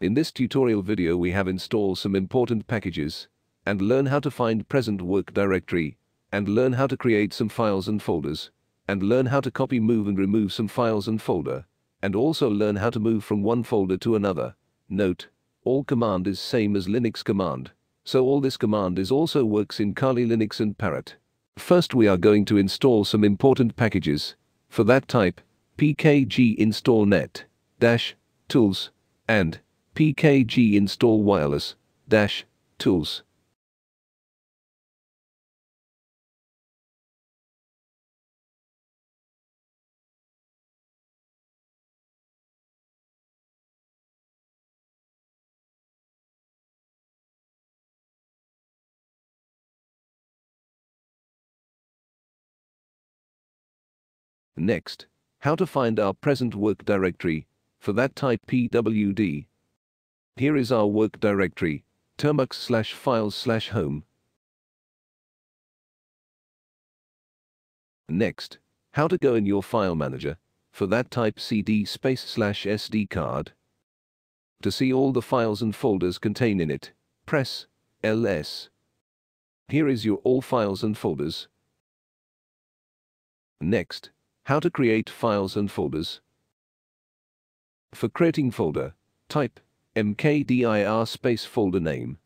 In this tutorial video we have installed some important packages and learn how to find present work directory and learn how to create some files and folders and learn how to copy, move and remove some files and folder and also learn how to move from one folder to another. Note, all command is same as Linux command, so all this command is also works in Kali Linux and Parrot. First we are going to install some important packages. For that type pkg install net-tools and pkg install wireless-tools. Next, how to find our present work directory. For that type PWD. Here is our work directory, termux/files/home. Next, how to go in your file manager, for that type CD/sdcard. To see all the files and folders contained in it, press LS. Here is your all files and folders. Next, how to create files and folders. For creating folder, type MKDIR folder name.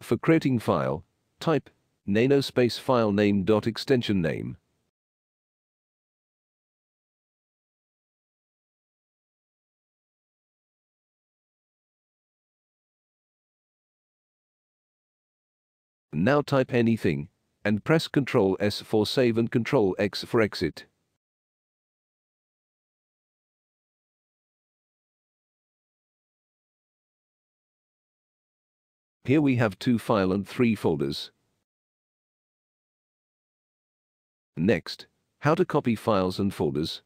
For creating file, type nano file name .extension name. Now type anything and press Ctrl-S for save and Ctrl-X for exit. Here we have two files and three folders. Next, how to copy files and folders.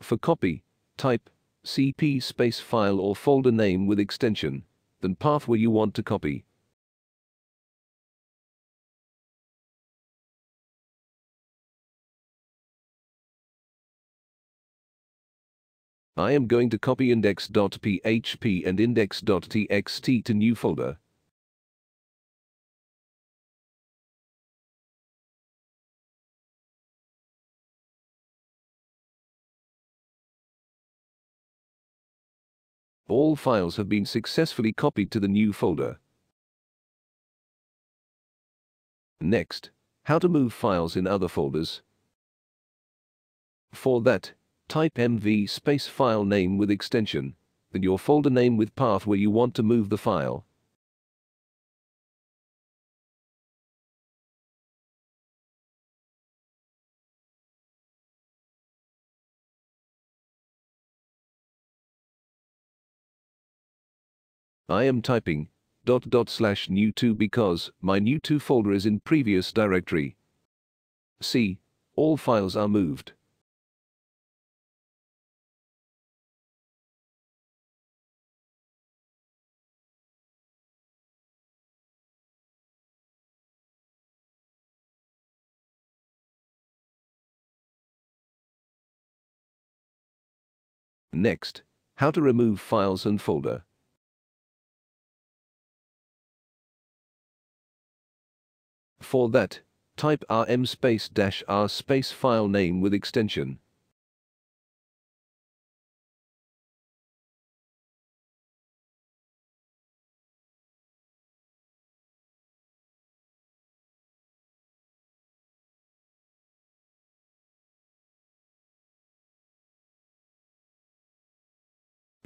For copy, type cp file or folder name with extension, then path where you want to copy. I am going to copy index.php and index.txt to new folder. All files have been successfully copied to the new folder. Next, how to move files in other folders. For that, type MV file name with extension, then your folder name with path where you want to move the file. I am typing /new2 because my new2 folder is in previous directory. See, all files are moved. Next, how to remove files and folder. For that, type rm -r file name with extension.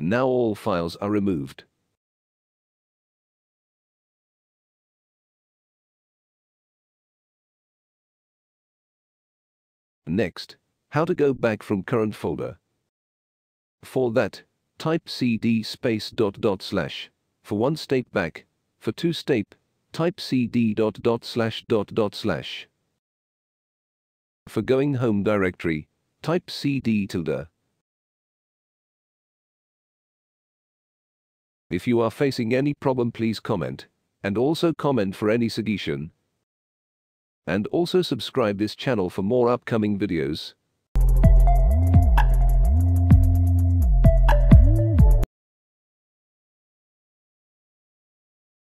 Now all files are removed. Next, how to go back from current folder. For that, type cd .. For one step back, for two step, type cd ... For going home directory, type cd. If you are facing any problem, please comment, and also comment for any suggestion. And also subscribe this channel for more upcoming videos.